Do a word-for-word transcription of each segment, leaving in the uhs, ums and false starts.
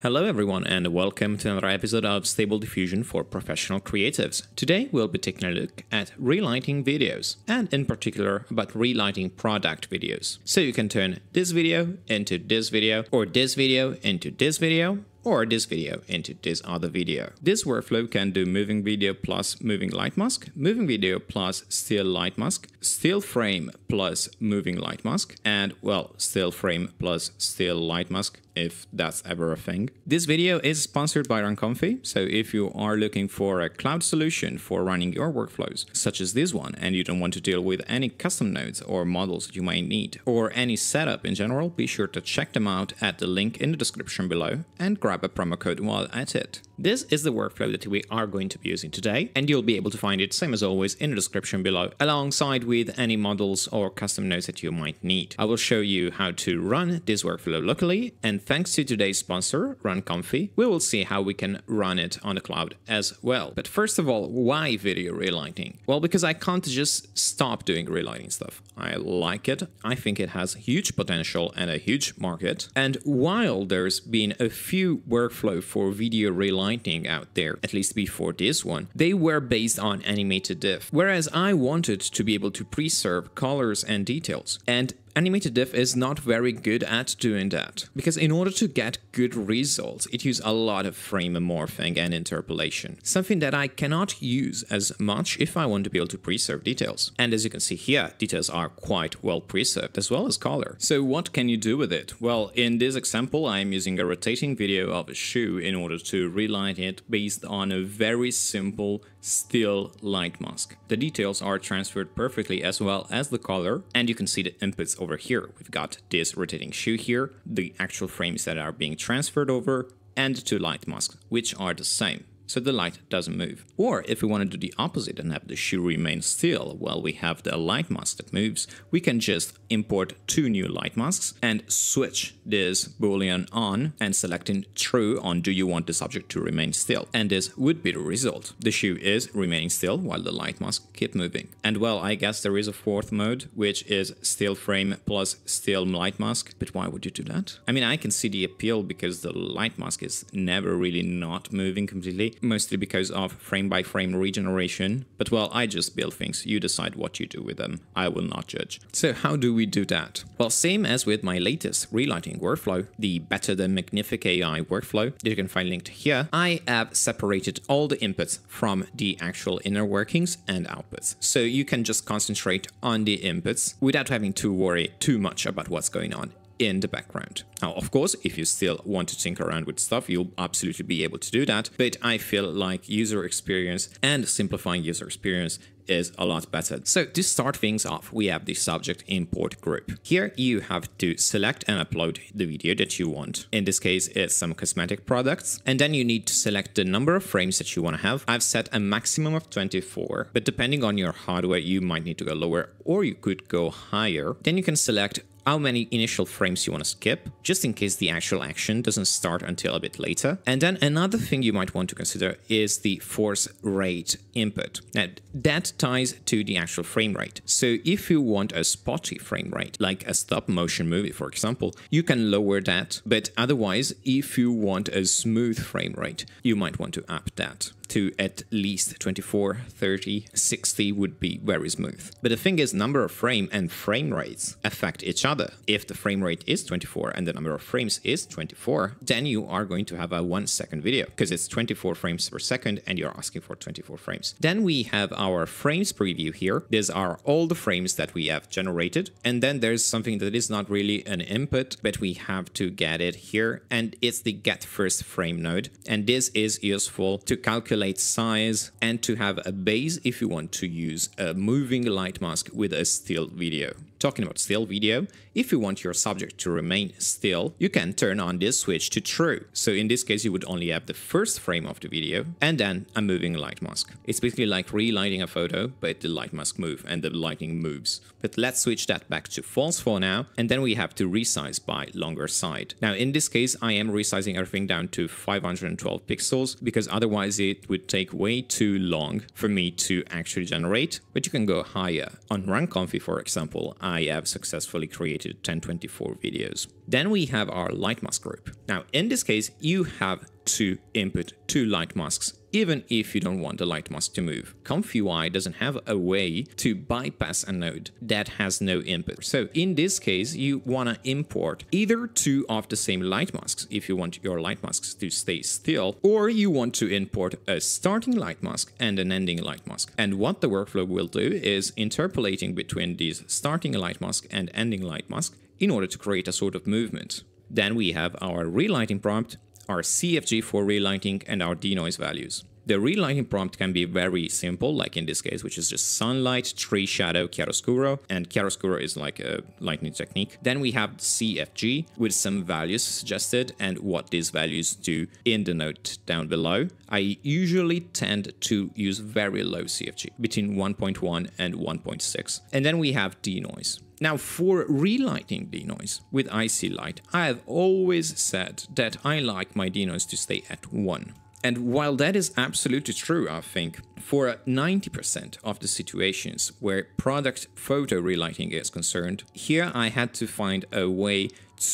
Hello everyone and welcome to another episode of Stable Diffusion for Professional Creatives. Today we'll be taking a look at relighting videos and in particular about relighting product videos. So you can turn this video into this video or this video into this video or this video into this other video. This workflow can do moving video plus moving light mask, moving video plus still light mask, still frame plus moving light mask, and well, still frame plus still light mask, if that's ever a thing. This video is sponsored by RunComfy, so if you are looking for a cloud solution for running your workflows, such as this one, and you don't want to deal with any custom nodes or models that you might need, or any setup in general, be sure to check them out at the link in the description below and grab a promo code while at it. This is the workflow that we are going to be using today, and you'll be able to find it, same as always, in the description below, alongside with any models or custom nodes that you might need. I will show you how to run this workflow locally, and thanks to today's sponsor, RunComfy, we will see how we can run it on the cloud as well. But first of all, why video relighting? Well, because I can't just stop doing relighting stuff. I like it. I think it has huge potential and a huge market. And while there's been a few workflow for video relighting out there, at least before this one, they were based on AnimateDiff, whereas I wanted to be able to preserve colors and details. And AnimateDiff is not very good at doing that, because in order to get good results, it uses a lot of frame morphing and interpolation, something that I cannot use as much if I want to be able to preserve details. And as you can see here, details are quite well preserved, as well as color. So what can you do with it? Well, in this example, I'm using a rotating video of a shoe in order to relight it based on a very simple still light mask. The details are transferred perfectly, as well as the color, and you can see the inputs over here. We've got this rotating shoe here, the actual frames that are being transferred over, and two light masks, which are the same, so the light doesn't move. Or if we want to do the opposite and have the shoe remain still while we have the light mask that moves, we can just import two new light masks and switch this boolean on and selecting true on do you want the subject to remain still. And this would be the result. The shoe is remaining still while the light mask keep moving. And well, I guess there is a fourth mode, which is still frame plus still light mask. But why would you do that? I mean, I can see the appeal because the light mask is never really not moving completely, mostly because of frame-by-frame regeneration. But well, I just build things. You decide what you do with them. I will not judge. So how do we do that? Well, same as with my latest relighting workflow, the better than Magnific A I workflow that you can find linked here, I have separated all the inputs from the actual inner workings and outputs. So you can just concentrate on the inputs without having to worry too much about what's going on in the background. Now, of course, if you still want to tinker around with stuff, you'll absolutely be able to do that. But I feel like user experience and simplifying user experience is a lot better. So to start things off, we have the subject import group. Here you have to select and upload the video that you want. In this case, it's some cosmetic products. And then you need to select the number of frames that you want to have. I've set a maximum of twenty-four, but depending on your hardware, you might need to go lower or you could go higher. Then you can select how many initial frames you want to skip, just in case the actual action doesn't start until a bit later. And then another thing you might want to consider is the force rate input. Now, that ties to the actual frame rate. So if you want a spotty frame rate, like a stop motion movie, for example, you can lower that. But otherwise, if you want a smooth frame rate, you might want to up that to at least twenty-four, thirty, sixty would be very smooth. But the thing is, number of frame and frame rates affect each other. If the frame rate is twenty-four and the number of frames is twenty-four, then you are going to have a one second video because it's twenty-four frames per second and you're asking for twenty-four frames. Then we have our frames preview here. These are all the frames that we have generated. And then there's something that is not really an input, but we have to get it here. And it's the get first frame node. And this is useful to calculate size and to have a base if you want to use a moving light mask with a still video. Talking about still video, if you want your subject to remain still, you can turn on this switch to true. So in this case, you would only have the first frame of the video and then a moving light mask. It's basically like relighting a photo, but the light mask moves and the lighting moves. But let's switch that back to false for now. And then we have to resize by longer side. Now, in this case, I am resizing everything down to five hundred twelve pixels because otherwise it would take way too long for me to actually generate. But you can go higher. On RunComfy, for example, I have successfully created ten twenty-four videos. Then we have our light mask group. Now, in this case, you have to input two light masks, even if you don't want the light mask to move. ComfyUI doesn't have a way to bypass a node that has no input. So in this case, you want to import either two of the same light masks if you want your light masks to stay still, or you want to import a starting light mask and an ending light mask. And what the workflow will do is interpolating between these starting light mask and ending light mask in order to create a sort of movement. Then we have our relighting prompt, our C F G for relighting, and our denoise values. The relighting prompt can be very simple, like in this case, which is just sunlight, tree shadow, chiaroscuro, and chiaroscuro is like a lightning technique. Then we have C F G with some values suggested and what these values do in the note down below. I usually tend to use very low C F G, between one point one and one point six. And then we have denoise. Now, for relighting denoise with I C Light, I have always said that I like my denoise to stay at one. And while that is absolutely true, I think, for ninety percent of the situations where product photo relighting is concerned, here I had to find a way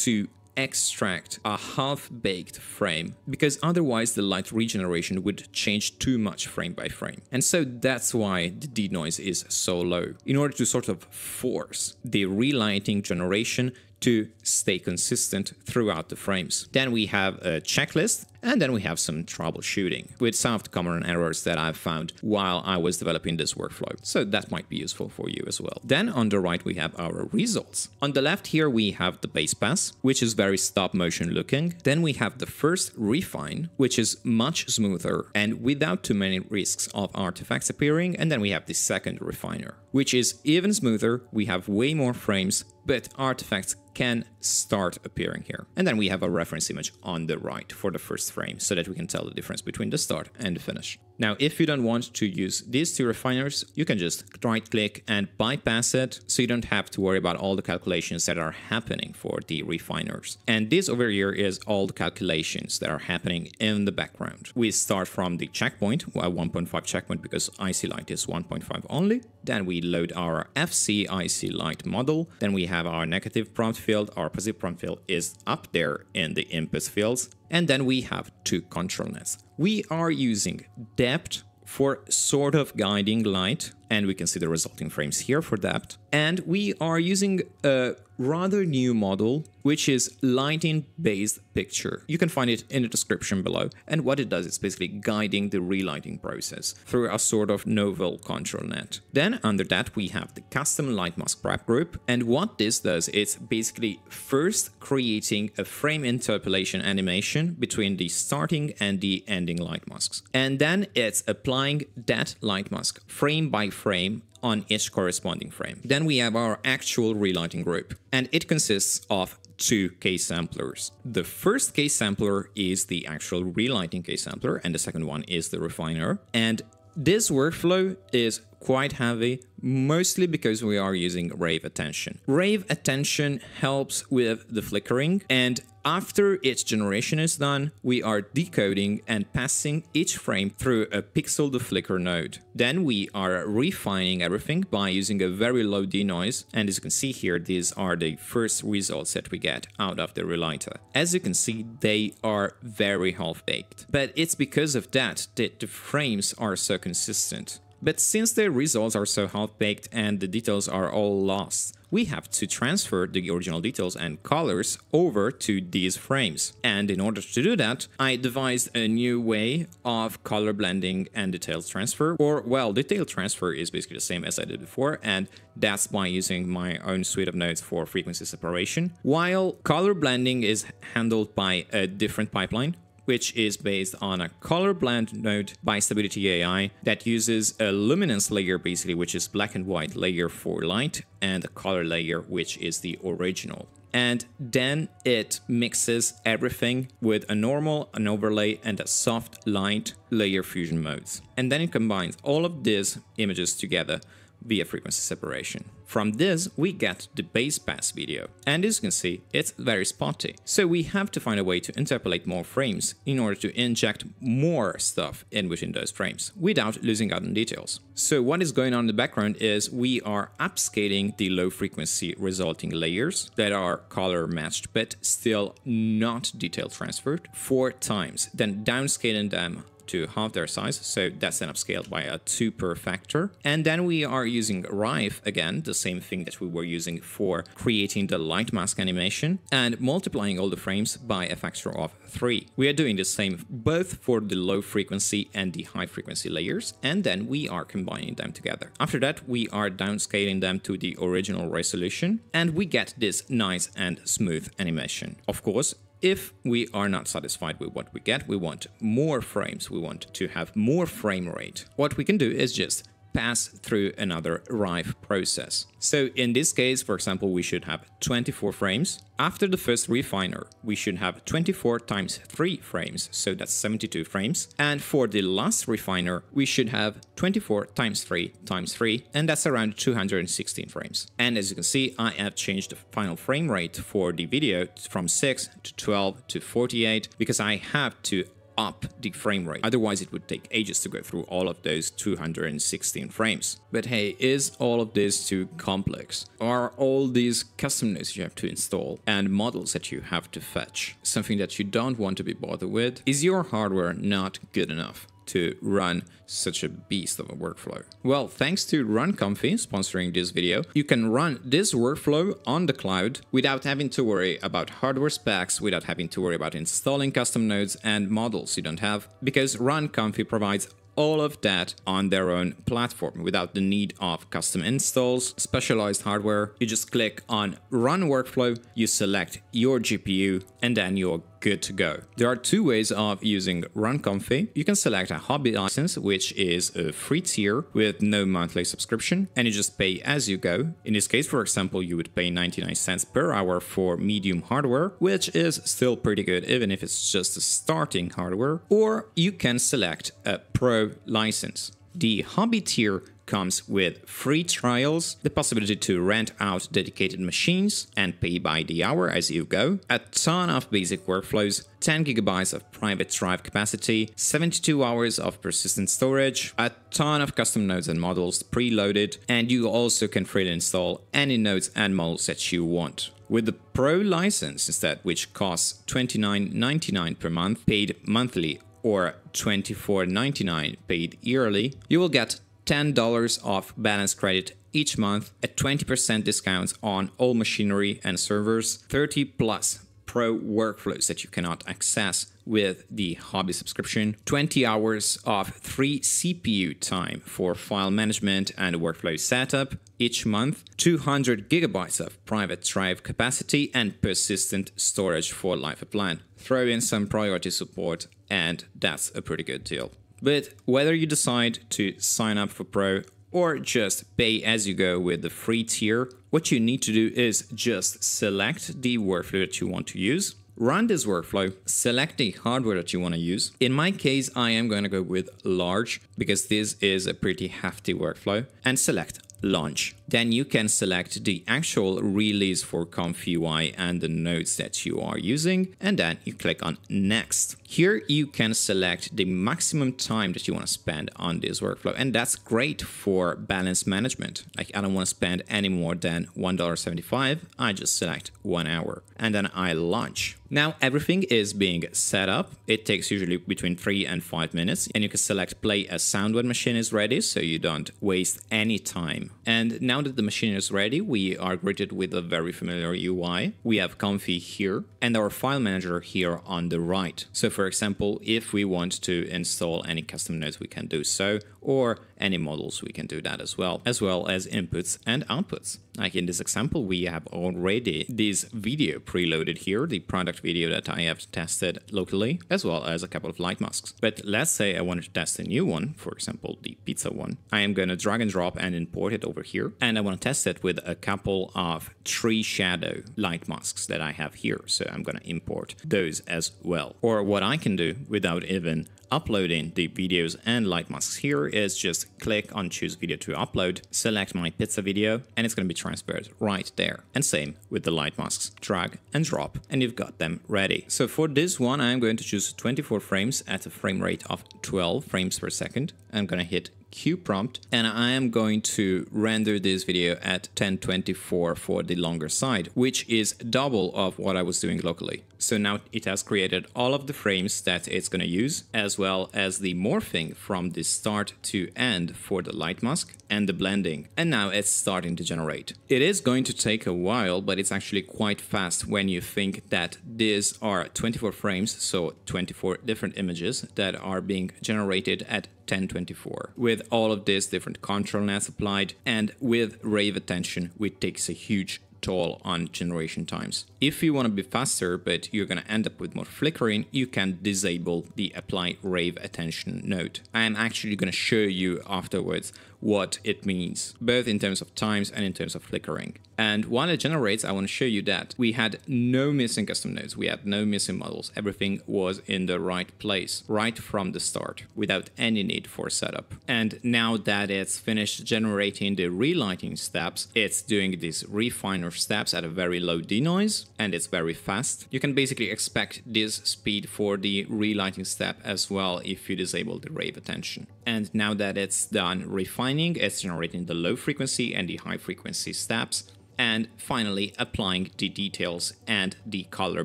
to extract a half-baked frame, because otherwise the light regeneration would change too much frame by frame. And so that's why the denoise is so low, in order to sort of force the relighting generation to stay consistent throughout the frames. Then we have a checklist, and then we have some troubleshooting with some of the common errors that I've found while I was developing this workflow. So that might be useful for you as well. Then on the right, we have our results. On the left here, we have the base pass, which is very stop motion looking. Then we have the first refine, which is much smoother and without too many risks of artifacts appearing. And then we have the second refiner, which is even smoother. We have way more frames, but artifacts can start appearing here. And then we have a reference image on the right for the first frame so that we can tell the difference between the start and the finish. Now, if you don't want to use these two refiners, you can just right click and bypass it, so you don't have to worry about all the calculations that are happening for the refiners. And this over here is all the calculations that are happening in the background. We start from the checkpoint, well, one point five checkpoint, because I C Light is one point five only. Then we load our F C I C Light model. Then we have our negative prompt field. Our positive prompt field is up there in the input fields. And then we have two control nets. We are using depth for sort of guiding light, and we can see the resulting frames here for depth. And we are using a rather new model, which is lighting-based picture. You can find it in the description below. And what it does is basically guiding the relighting process through a sort of novel control net. Then under that, we have the custom light mask prep group. And what this does is basically first creating a frame interpolation animation between the starting and the ending light masks. And then it's applying that light mask frame by frame on each corresponding frame. Then we have our actual relighting group, and it consists of two case samplers. The first case sampler is the actual relighting case sampler, and the second one is the refiner. And this workflow is quite heavy, mostly because we are using RAVE attention. RAVE attention helps with the flickering, and after its generation is done, we are decoding and passing each frame through a pixel to flicker node. Then we are refining everything by using a very low denoise, and as you can see here, these are the first results that we get out of the relighter. As you can see, they are very half-baked, but it's because of that that the frames are so consistent. But since the results are so half-baked and the details are all lost, we have to transfer the original details and colors over to these frames. And in order to do that, I devised a new way of color blending and detail transfer, or well, detail transfer is basically the same as I did before, and that's by using my own suite of nodes for frequency separation, while color blending is handled by a different pipeline, which is based on a color blend node by Stability A I that uses a luminance layer, basically, which is black and white layer for light, and a color layer, which is the original. And then it mixes everything with a normal, an overlay, and a soft light layer fusion modes. And then it combines all of these images together via frequency separation. From this, we get the bass pass video, and as you can see, it's very spotty. So we have to find a way to interpolate more frames in order to inject more stuff in within those frames without losing out on details. So what is going on in the background is we are upscaling the low frequency resulting layers that are color matched but still not detail transferred four times, then downscaling them to half their size, so that's then upscaled by a two per factor. And then we are using Rife, again, the same thing that we were using for creating the light mask animation, and multiplying all the frames by a factor of three. We are doing the same both for the low frequency and the high frequency layers, and then we are combining them together. After that, we are downscaling them to the original resolution, and we get this nice and smooth animation. Of course, if we are not satisfied with what we get, we want more frames, we want to have more frame rate. What we can do is just pass through another Rife process. So in this case, for example, we should have twenty-four frames. After the first refiner, we should have twenty-four times three frames, so that's seventy-two frames. And for the last refiner, we should have twenty-four times three times three, and that's around two hundred sixteen frames. And as you can see, I have changed the final frame rate for the video from six to twelve to forty-eight, because I have to up the frame rate, otherwise it would take ages to go through all of those two hundred sixteen frames. But hey, is all of this too complex? Are all these customness you have to install and models that you have to fetch something that you don't want to be bothered with? Is your hardware not good enough to run such a beast of a workflow? Well, thanks to RunComfy sponsoring this video, you can run this workflow on the cloud without having to worry about hardware specs, without having to worry about installing custom nodes and models you don't have, because RunComfy provides all of that on their own platform without the need of custom installs, specialized hardware. You just click on Run Workflow, you select your G P U, and then you're good to go. There are two ways of using RunComfy. You can select a hobby license, which is a free tier with no monthly subscription, and you just pay as you go. In this case, for example, you would pay ninety-nine cents per hour for medium hardware, which is still pretty good, even if it's just a starting hardware. Or you can select a pro license. The hobby tier comes with free trials, the possibility to rent out dedicated machines and pay by the hour as you go, a ton of basic workflows, ten gigabytes of private drive capacity, seventy-two hours of persistent storage, a ton of custom nodes and models preloaded, and you also can freely install any nodes and models that you want. With the Pro license instead, which costs twenty-nine ninety-nine per month paid monthly or twenty-four ninety-nine paid yearly, you will get ten dollars off balance credit each month, a twenty percent discount on all machinery and servers, thirty plus pro workflows that you cannot access with the hobby subscription, twenty hours of free C P U time for file management and workflow setup each month, two hundred gigabytes of private drive capacity and persistent storage for life of plan. Throw in some priority support and that's a pretty good deal. But whether you decide to sign up for Pro or just pay as you go with the free tier, what you need to do is just select the workflow that you want to use, run this workflow, select the hardware that you want to use. In my case, I am going to go with large because this is a pretty hefty workflow, and select launch. Then you can select the actual release for ComfyUI and the nodes that you are using, and then you click on next. Here you can select the maximum time that you want to spend on this workflow, and that's great for balance management. Like, I don't want to spend any more than one dollar seventy-five. I just select one hour, and then I launch. Now everything is being set up. It takes usually between three and five minutes, and you can select play as sound when machine is ready, so you don't waste any time. And now that the machine is ready, we are greeted with a very familiar U I. We have Comfy here and our file manager here on the right. So for example, if we want to install any custom nodes, we can do so, or any models, we can do that as well, as well as inputs and outputs. Like in this example, we have already this video preloaded here, the product video that I have tested locally, as well as a couple of light masks. But let's say I wanted to test a new one, for example, the pizza one. I am going to drag and drop and import it over here. And I want to test it with a couple of tree shadow light masks that I have here. So I'm going to import those as well. Or what I can do without even uploading the videos and light masks here is just click on choose video to upload, select my pizza video, and it's going to be transferred right there. And same with the light masks, drag and drop, and you've got them ready. So for this one, I'm going to choose twenty-four frames at a frame rate of twelve frames per second. I'm going to hit Q prompt, and I am going to render this video at ten twenty-four for the longer side, which is double of what I was doing locally. So now it has created all of the frames that it's going to use, as well as the morphing from the start to end for the light mask and the blending. And now it's starting to generate. It is going to take a while, but it's actually quite fast when you think that these are twenty-four frames, so twenty-four different images that are being generated at ten twenty-four. With all of this different control nets applied and with RAVE attention, which takes a huge toll on generation times. If you want to be faster, but you're going to end up with more flickering, you can disable the apply RAVE attention node. I am actually going to show you afterwards what it means, both in terms of times and in terms of flickering. And while it generates, I want to show you that we had no missing custom nodes, we had no missing models, everything was in the right place, right from the start, without any need for setup. And now that it's finished generating the relighting steps, it's doing these refiner steps at a very low denoise, and it's very fast. You can basically expect this speed for the relighting step as well if you disable the RAVE attention. And now that it's done refining, it's generating the low frequency and the high frequency steps, and finally applying the details and the color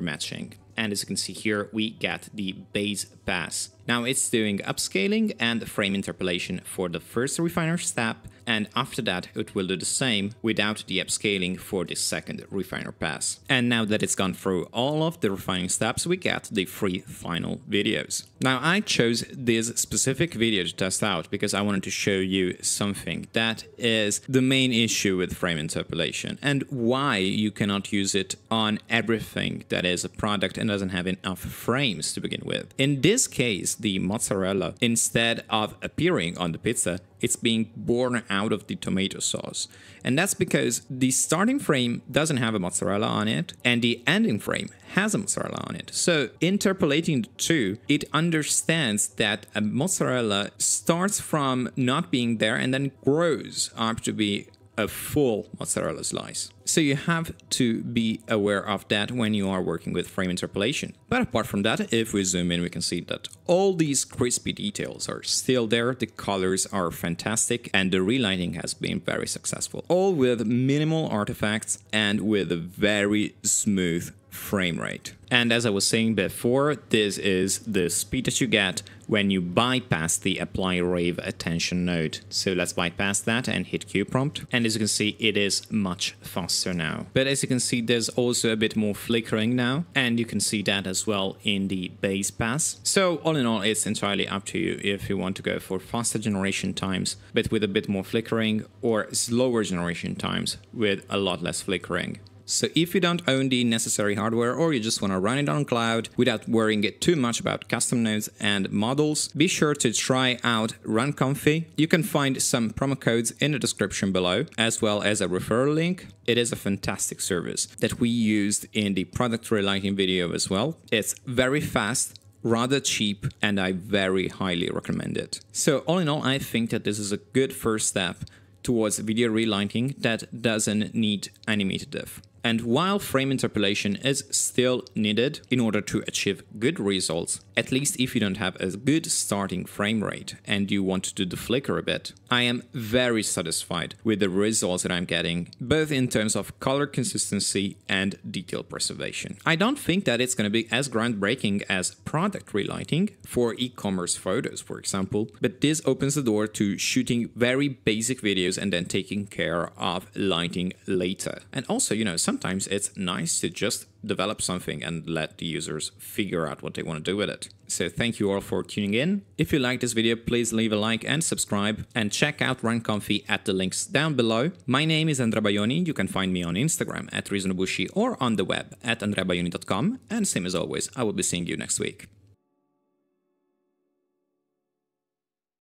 matching. And as you can see here, we get the base pass. Now it's doing upscaling and frame interpolation for the first refiner step, and after that it will do the same without the upscaling for the second refiner pass. And now that it's gone through all of the refining steps, we get the three final videos. Now I chose this specific video to test out because I wanted to show you something that is the main issue with frame interpolation and why you cannot use it on everything that is a product and doesn't have enough frames to begin with. In this case, the mozzarella, instead of appearing on the pizza, it's being born out of the tomato sauce. And that's because the starting frame doesn't have a mozzarella on it, and the ending frame has a mozzarella on it. So interpolating the two, it understands that a mozzarella starts from not being there and then grows up to be a full mozzarella slice. So you have to be aware of that when you are working with frame interpolation. But apart from that, if we zoom in, we can see that all these crispy details are still there, the colors are fantastic, and the relighting has been very successful. All with minimal artifacts and with a very smooth frame rate. And as I was saying before, this is the speed that you get when you bypass the apply RAVE attention node. So let's bypass that and hit Q prompt. And as you can see, it is much faster now. But as you can see, there's also a bit more flickering now. And you can see that as well in the base pass. So all in all, it's entirely up to you if you want to go for faster generation times, but with a bit more flickering, or slower generation times with a lot less flickering. So if you don't own the necessary hardware, or you just want to run it on cloud without worrying too much about custom nodes and models, be sure to try out RunComfy. You can find some promo codes in the description below, as well as a referral link. It is a fantastic service that we used in the product relighting video as well. It's very fast, rather cheap, and I very highly recommend it. So all in all, I think that this is a good first step towards video relighting that doesn't need AnimateDiff. And while frame interpolation is still needed in order to achieve good results, at least if you don't have a good starting frame rate and you want to do the flicker a bit, I am very satisfied with the results that I'm getting, both in terms of color consistency and detail preservation. I don't think that it's going to be as groundbreaking as product relighting for e-commerce photos, for example, but this opens the door to shooting very basic videos and then taking care of lighting later. And also, you know, sometimes it's nice to just develop something and let the users figure out what they want to do with it. So thank you all for tuning in. If you like this video, please leave a like and subscribe, and check out RunComfy at the links down below. My name is Andrea Baioni. You can find me on Instagram at risunobushi or on the web at andrea baioni dot com. And same as always, I will be seeing you next week.